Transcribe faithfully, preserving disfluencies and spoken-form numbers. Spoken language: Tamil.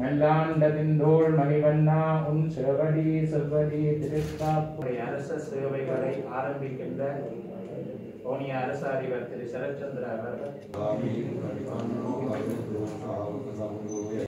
மல்லாண்டதிந்தோள் மணிவண்ணா உன் சிறவடி செவ்வடி திருக்காப்பு அரச சேவைகளை ஆரம்பிக்கின்ற கோனிய அரச அறிவர் திரு சரத்சந்திர அவர்கள்